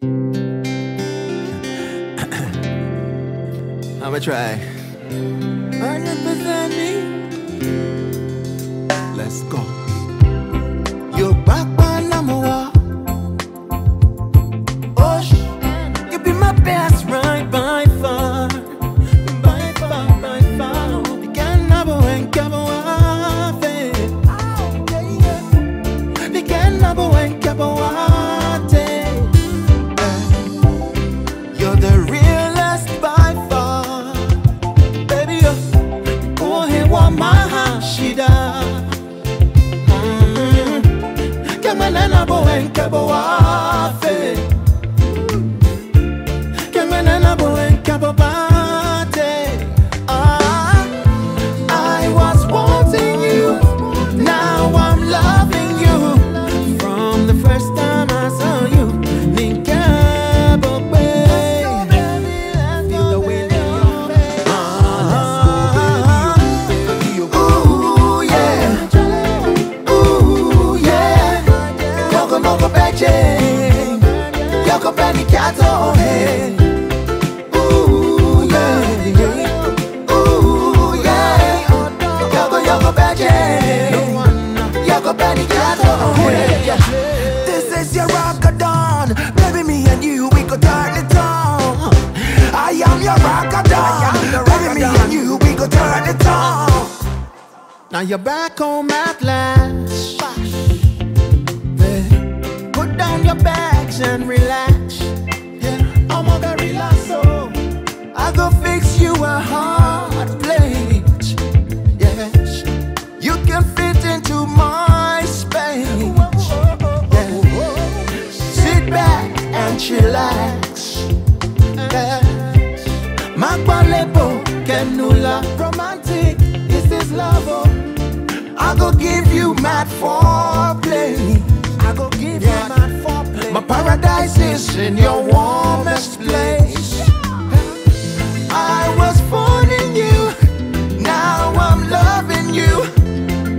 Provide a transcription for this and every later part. I'ma try. 100% me. Let's go. Yo papa namoa. Osh, you be my best ride by far. By far, by far. You can nabo and cabo ate. You can nabo and cabo ate. You're the real. I was wanting you, now I'm loving you. From the first time I saw you, this is your rock-a-don. Baby, me and you, we could turn it on. I am your rock-a-don. Baby, me and you, we could turn it on. Now you're back home at last. Put down your bags and relax. I'm gonna relax, so I go fix you a hard plate. Yes, you can fit into my space. Yes. Sit back and chillax. Yes. Magbalepo kenula. Romantic, this is love. Oh. I go give you mad foreplay. I go give you mad foreplay. My paradise is in your warmest place. I was fooling you, now I'm loving you.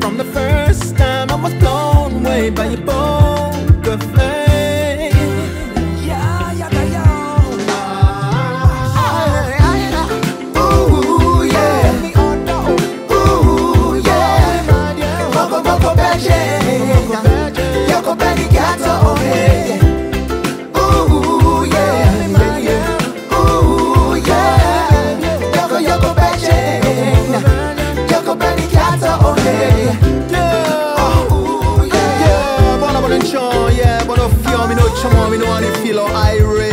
From the first time I was blown away by your bold good flame. Yeah, yeah, yeah, yeah. Ooh, yeah. Ooh, yeah. Coco, coco, beje. Yoko, baby, gato, hey. Show, yeah, but if you me no chum, me no any feel or irate.